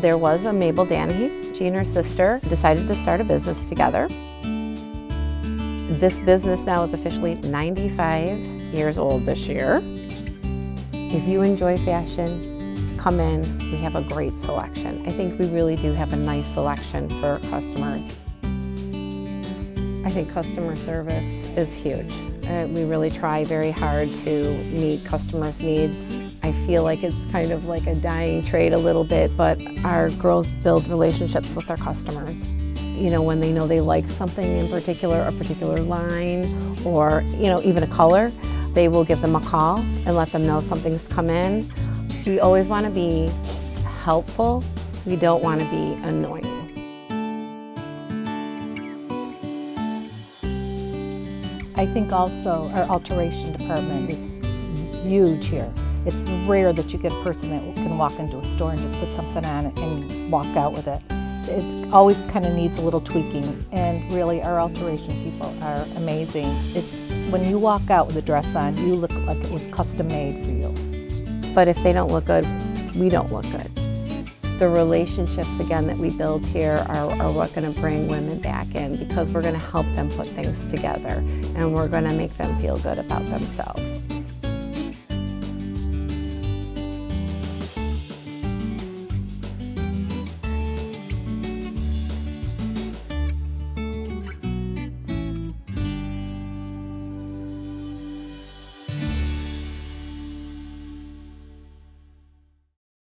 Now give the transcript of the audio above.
There was a Mabel Danahys. She and her sister decided to start a business together. This business now is officially 95 years old this year. If you enjoy fashion, come in. We have a great selection. I think we really do have a nice selection for customers. I think customer service is huge. We really try very hard to meet customers' needs. I feel like it's kind of like a dying trade a little bit, but our girls build relationships with our customers. You know, when they know they like something in particular, a particular line, or even a color, they will give them a call and let them know something's come in. We always want to be helpful. We don't want to be annoying. I think also our alteration department is huge here. It's rare that you get a person that can walk into a store and just put something on it and walk out with it. It always kind of needs a little tweaking, and really our alteration people are amazing. It's when you walk out with a dress on, you look like it was custom made for you. But if they don't look good, we don't look good. The relationships, again, that we build here are what's going to bring women back in, because we're going to help them put things together and we're going to make them feel good about themselves.